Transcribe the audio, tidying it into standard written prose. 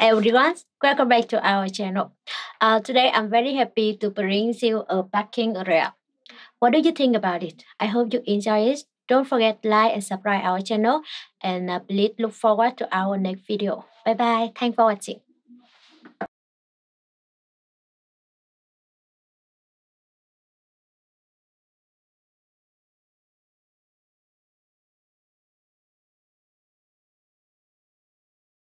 everyone, welcome back to our channel. Today I'm very happy to bring you a packing area. What do you think about it? I hope you enjoy it. Don't forget like and subscribe our channel, and please look forward to our next video. Bye bye. Thanks for watching.